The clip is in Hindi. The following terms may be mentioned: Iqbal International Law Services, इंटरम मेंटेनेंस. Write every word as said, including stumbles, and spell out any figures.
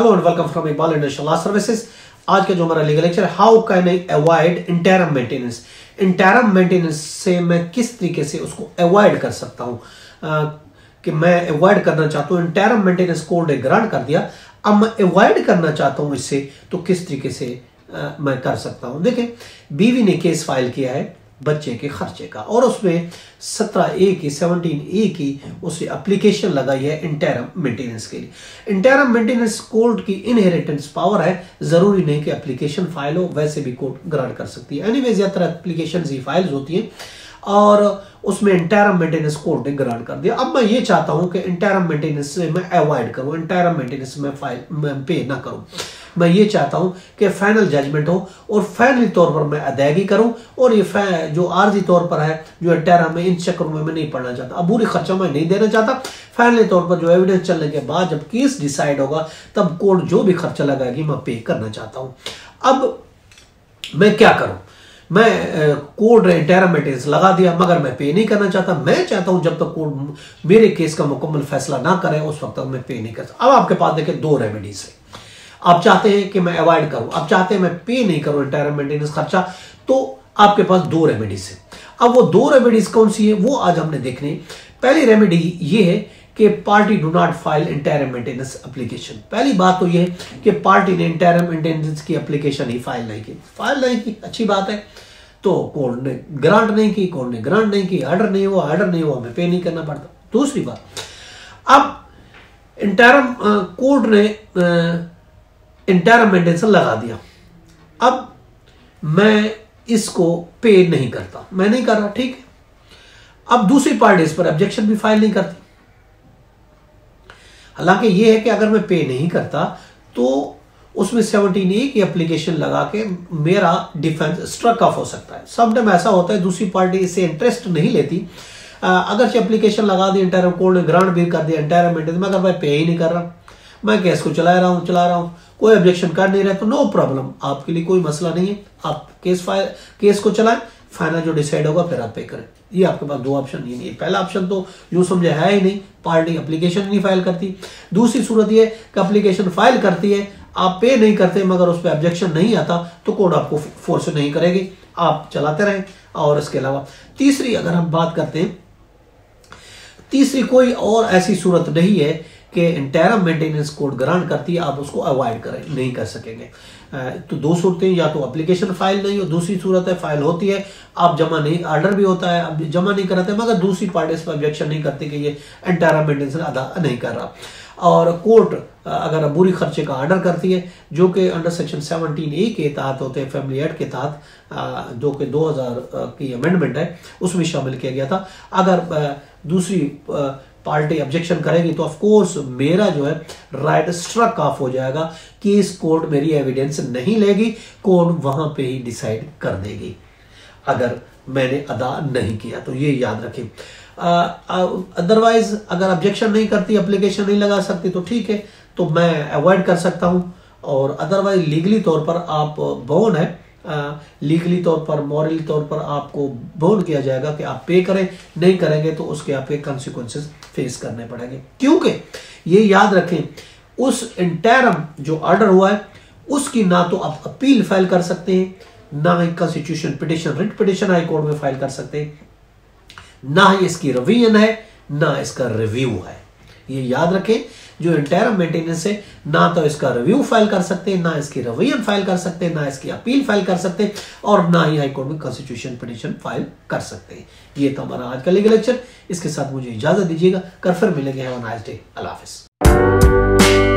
Hello and welcome from Iqbal international law services. आज का जो हमारा legal lecture, how can I avoid इंटरम मेंटेनेंस, इंटरम मेंटेनेंस से मैं किस तरीके से उसको अवॉइड कर सकता हूँ, कि मैं अवॉइड करना चाहता हूँ। इंटरम मेंटेनेंस कोड ग्रांट कर दिया, अब मैं अवॉइड करना चाहता हूँ इससे, तो किस तरीके से आ, मैं कर सकता हूँ। देखें, बीवी ने केस फाइल किया है बच्चे के खर्चे का, और उसमें सत्रह ए की सेवनटीन ए की उसे एप्लीकेशन लगाई है इंटरम मेंटेनेंस के लिए। इंटरम मेंटेनेंस कोर्ट की इनहेरिटेंस पावर है, जरूरी नहीं कि एप्लीकेशन फाइल हो, वैसे भी कोर्ट ग्रांट कर सकती है। एनीवे ज्यादातर एप्लीकेशन ही फाइल्स होती हैं, और उसमें इंटरम मेंटेनेंस कोर्ट ने ग्रांट कर दिया। अब मैं ये चाहता हूँ कि इंटरम मेंटेनेंस से मैं अवॉइड करूँ, इंटरम मेंटेनेंस में फाइल पे ना करूँ। मैं ये चाहता हूं कि फाइनल जजमेंट हो और फाइनली तौर पर मैं अदायगी करूं, और ये जो आर्जी तौर पर है, जो इंटरम में, इन चक्करों में मैं नहीं पड़ना चाहता। अबूरी खर्चा मैं नहीं देना चाहता। फाइनली तौर पर जो एविडेंस चलने के बाद जब केस डिसाइड होगा, तब कोर्ट जो भी खर्चा लगाएगी मैं पे करना चाहता हूं। अब मैं क्या करूं? मैं कोर्ट ने इंटरम मेंटेनेंस लगा दिया, मगर मैं पे नहीं करना चाहता। मैं चाहता हूं जब तक कोर्ट मेरे केस का मुकम्मल फैसला ना करे, उस वक्त तक मैं पे नहीं करता। अब आपके पास देखिए दो रेमेडीज है। आप चाहते हैं कि मैं अवॉइड करूं, आप चाहते हैं मैं पे नहीं करूं इंटरम मेंटेनेंस खर्चा, तो आपके पास दो रेमेडीज है। अब वो दो रेमेडीज कौन सी है, वो आज हमने देखने। पहली रेमेडी ये है कि party do not file इंटरम मेंटेनेंस application. पहली बात तो ये है कि पार्टी ने इंटरम मेंटेनेंस की एप्लीकेशन ही फाइल नहीं की। फाइल नहीं की, अच्छी बात है, तो कोर्ट ने ग्रांट नहीं की, कोर्ट ने ग्रांट नहीं की, ऑर्डर नहीं हुआ, ऑर्डर नहीं हुआ हमें पे नहीं करना पड़ता। दूसरी बात, अब इंटरम कोर्ट ने इंटरम मेंटेनेंस लगा दिया, अब मैं इसको पे नहीं करता, मैं नहीं कर रहा, ठीक है। अब दूसरी पार्टी इस पर ऑब्जेक्शन भी फाइल नहीं करती। हालांकि यह है कि अगर मैं पे नहीं करता, तो उसमें सेवनटीन ए की एप्लीकेशन लगा के मेरा डिफेंस स्ट्रक ऑफ हो सकता है। सब टाइम ऐसा होता है, दूसरी पार्टी इससे इंटरेस्ट नहीं लेती। अगर एप्लीकेशन लगा दी, इंटरम कोर्ट ने ग्रांट भी कर दिया इंटरम मेंटेनेंस, मगर मैं पे ही नहीं कर रहा, मैं केस को चला रहा हूं चला रहा हूं कोई ऑब्जेक्शन कर नहीं रहा, तो नो प्रॉब्लम, आपके लिए कोई मसला नहीं है, आप केस फाइल केस को चलाएं, फाइनल जो डिसाइड होगा फिर आप पे करें। ये आपके पास दो ऑप्शन ही नहीं है। पहला ऑप्शन तो यूं समझे है ही नहीं, पार्टी एप्लीकेशन नहीं फाइल करती। दूसरी सूरत यह कि एप्लीकेशन फाइल करती है, आप पे नहीं करते, मगर उस पर ऑब्जेक्शन नहीं आता, तो कोर्ट आपको फोर्स नहीं करेगी, आप चलाते रहें। और इसके अलावा तीसरी, अगर हम बात करते हैं, तीसरी कोई और ऐसी सूरत नहीं है कि इंटरम मेंटेनेंस कोड ग्रांट करती है, आप उसको अवॉइड करें, नहीं कर सकेंगे। तो दो सूरतें, या तो एप्लीकेशन फाइल नहीं हो, दूसरी सूरत है फाइल होती है, आप जमा नहीं, ऑर्डर भी होता है, आप जमा नहीं कराते, मगर दूसरी पार्टी इस पर ऑब्जेक्शन नहीं करती कि ये इंटरम मेंटेनेंस अदा नहीं कर रहा, और कोर्ट अगर अबूरी खर्चे का ऑर्डर करती है, जो कि अंडर सेक्शन सेवनटीन ए के तहत होते हैं, फैमिली एक्ट के तहत, जो कि दो हज़ार की अमेंडमेंट है, उसमें शामिल किया गया था। अगर दूसरी पार्टी ऑब्जेक्शन करेगी, तो ऑफ कोर्स मेरा जो है राइट स्ट्रक ऑफ हो जाएगा, कि इस कोर्ट मेरी एविडेंस नहीं लेगी, कोर्ट वहां पे ही डिसाइड कर देगी अगर मैंने अदा नहीं किया, तो ये याद रखें। अदरवाइज अगर ऑब्जेक्शन नहीं करती, एप्लीकेशन नहीं लगा सकती, तो ठीक है, तो मैं अवॉइड कर सकता हूँ। और अदरवाइज लीगली तौर पर आप बाउंड है, लीगली तौर पर, मॉरली तौर पर आपको बोल किया जाएगा कि आप पे करें, नहीं करेंगे तो उसके आपके कॉन्सिक्वेंसेस फेस करने पड़ेंगे। क्योंकि ये याद रखें, उस इंटरम जो ऑर्डर हुआ है, उसकी ना तो आप अपील फाइल कर सकते हैं, ना ही constitution petition, writ petition high court में फाइल कर सकते हैं, ना ही इसकी रिवीजन है, ना इसका रिव्यू है। ये याद रखें, जो इंटरम मेंटेनेंस है, ना तो इसका रिव्यू फाइल कर सकते हैं, ना इसकी रिवीजन फाइल कर सकते हैं, ना इसकी अपील फाइल कर सकते हैं, और ना ही हाईकोर्ट में कॉन्स्टिट्यूशन पिटीशन फाइल कर सकते हैं। ये था हमारा आज का लीगल लेक्चर। इसके साथ मुझे इजाजत दीजिएगा, कर फिर मिलेंगे। हैव अ नाइस डे, अल्लाह हाफिज़।